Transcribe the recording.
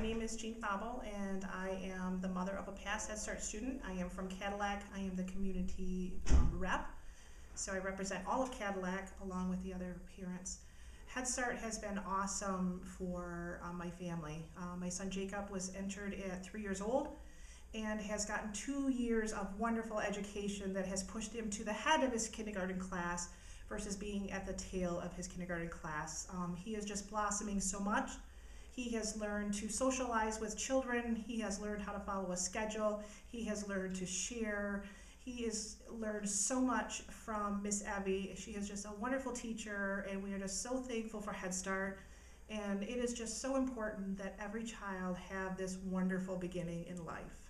My name is Jean Fabel, and I am the mother of a past Head Start student. I am from Cadillac. I am the community rep, so I represent all of Cadillac along with the other parents. Head Start has been awesome for my family. My son Jacob was entered at 3 years old and has gotten 2 years of wonderful education that has pushed him to the head of his kindergarten class versus being at the tail of his kindergarten class. He is just blossoming so much. He has learned to socialize with children. He has learned how to follow a schedule. He has learned to share. He has learned so much from Miss Abby. She is just a wonderful teacher, and we are just so thankful for Head Start. And it is just so important that every child have this wonderful beginning in life.